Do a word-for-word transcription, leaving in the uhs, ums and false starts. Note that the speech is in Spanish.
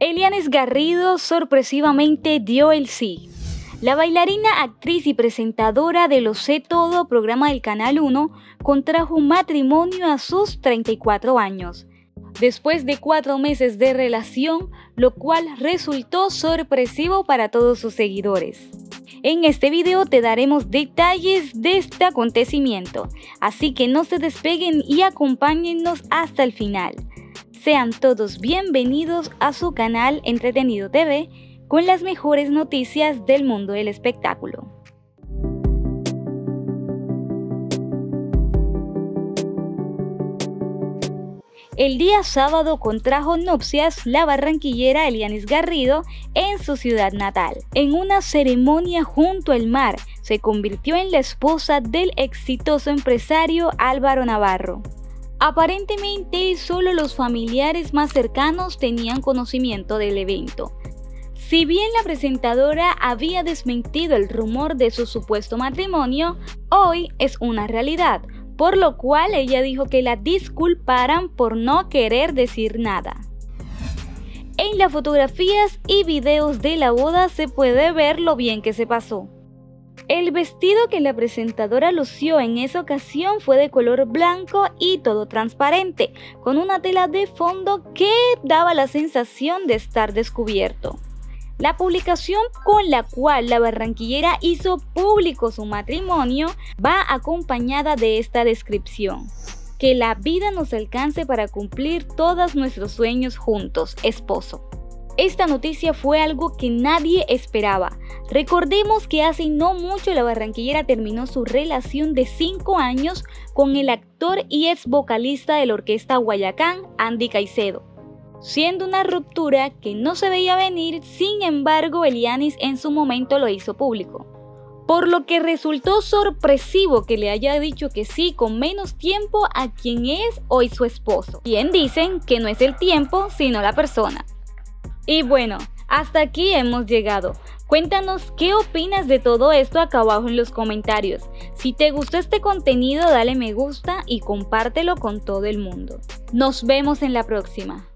Elianis Garrido sorpresivamente dio el sí. La bailarina, actriz y presentadora de Lo Sé Todo, programa del Canal uno, contrajo un matrimonio a sus treinta y cuatro años, después de cuatro meses de relación, lo cual resultó sorpresivo para todos sus seguidores. En este video te daremos detalles de este acontecimiento, así que no se despeguen y acompáñennos hasta el final. Sean todos bienvenidos a su canal Entretenido T V, con las mejores noticias del mundo del espectáculo. El día sábado contrajo nupcias la barranquillera Elianis Garrido en su ciudad natal. En una ceremonia junto al mar, se convirtió en la esposa del exitoso empresario Álvaro Navarro. Aparentemente, solo los familiares más cercanos tenían conocimiento del evento. Si bien la presentadora había desmentido el rumor de su supuesto matrimonio, hoy es una realidad, por lo cual ella dijo que la disculparan por no querer decir nada. En las fotografías y videos de la boda se puede ver lo bien que se pasó. El vestido que la presentadora lució en esa ocasión fue de color blanco y todo transparente, con una tela de fondo que daba la sensación de estar descubierto. La publicación con la cual la barranquillera hizo público su matrimonio va acompañada de esta descripción: que la vida nos alcance para cumplir todos nuestros sueños juntos, esposo. Esta noticia fue algo que nadie esperaba. Recordemos que hace no mucho la barranquillera terminó su relación de cinco años con el actor y ex vocalista de la orquesta Guayacán, Andy Caicedo, siendo una ruptura que no se veía venir. Sin embargo, Elianis en su momento lo hizo público, por lo que resultó sorpresivo que le haya dicho que sí con menos tiempo a quien es hoy su esposo. Bien dicen que no es el tiempo, sino la persona. Y bueno, hasta aquí hemos llegado. Cuéntanos qué opinas de todo esto acá abajo en los comentarios. Si te gustó este contenido, dale me gusta y compártelo con todo el mundo. Nos vemos en la próxima.